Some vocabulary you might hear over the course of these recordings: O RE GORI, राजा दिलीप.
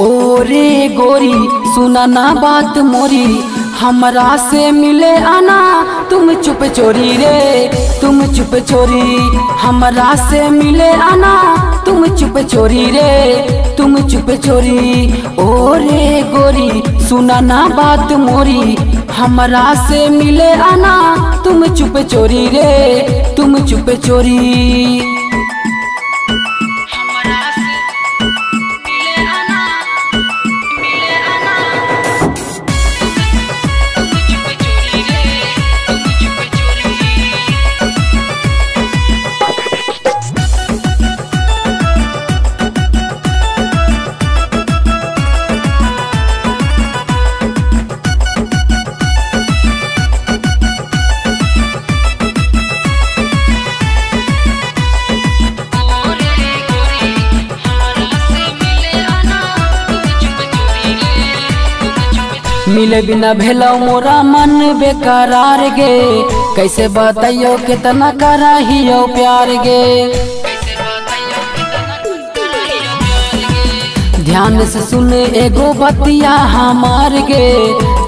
ओ रे गोरी सुनाना बात मोरी, हमरा से मिले आना तुम चुप चोरी रे, तुम चुप चोरी हमरा से मिले आना तुम चुप चोरी रे, तुम चुप चोरी। ओ रे गोरी सुनाना बात मोरी, हमरा से मिले आना तुम चुप चोरी रे, तुम चुप चोरी। मिले बिना भेलो मोरा मन बेकरार गे, कैसे बताइयो कितना कराहियो प्यार गे, ध्यान से सुन एगो बतिया हमार गे,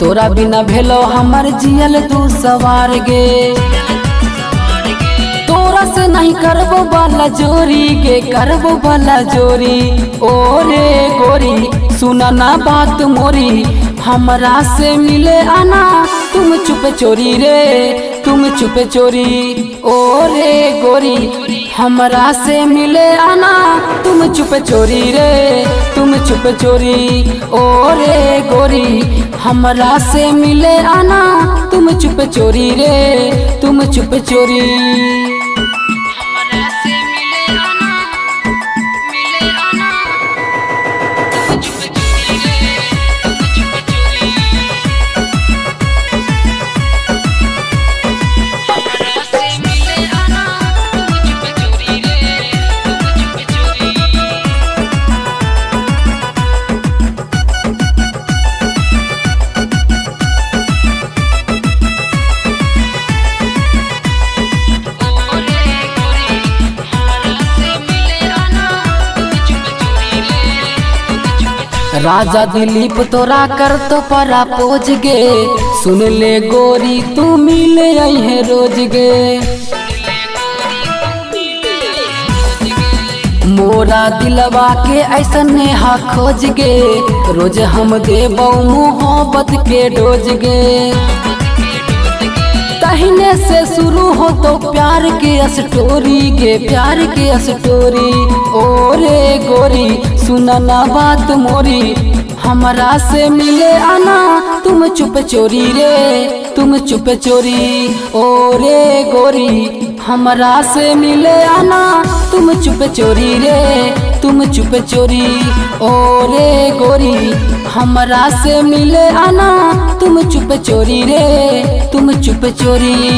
तोरा बिना भेलो हमार जियल तू सवार गे, तोरा से नहीं करबो वाला जोरी गे, करबो वाला जोरी। ओ रे गोरी सुनाना बात मोरी, हमरा से मिले आना तुम चुप चोरी रे, तुम चुप चोरी। ओ रे गोरी हमरा से मिले आना तुम चुप चोरी रे, तुम चुप चोरी। ओ रे गोरी हमरा से मिले आना तुम चुप चोरी रे, तुम चुप चोरी। राजा दिलीप तोरा कर तो परा पोज गे, सुन ले गोरी तू मिले है रोज गे, मोरा दिलवा के ऐसा नेहा खोज गे, रोज हम देबौ मोहब्बत के डोज गे, तहिने से शुरू हो तो प्यार के स्टोरी गे, प्यार के स्टोरी। ओ रे गोरी सुनाना बात मोरी, हमरा से मिले आना तुम चुप चोरी रे, तुम चुप चोरी। ओ रे गोरी हमरा से मिले आना तुम चुप चोरी रे, तुम चुप चोरी। ओ रे गोरी हमरा से मिले आना तुम चुप चोरी रे, तुम चुप चोरी।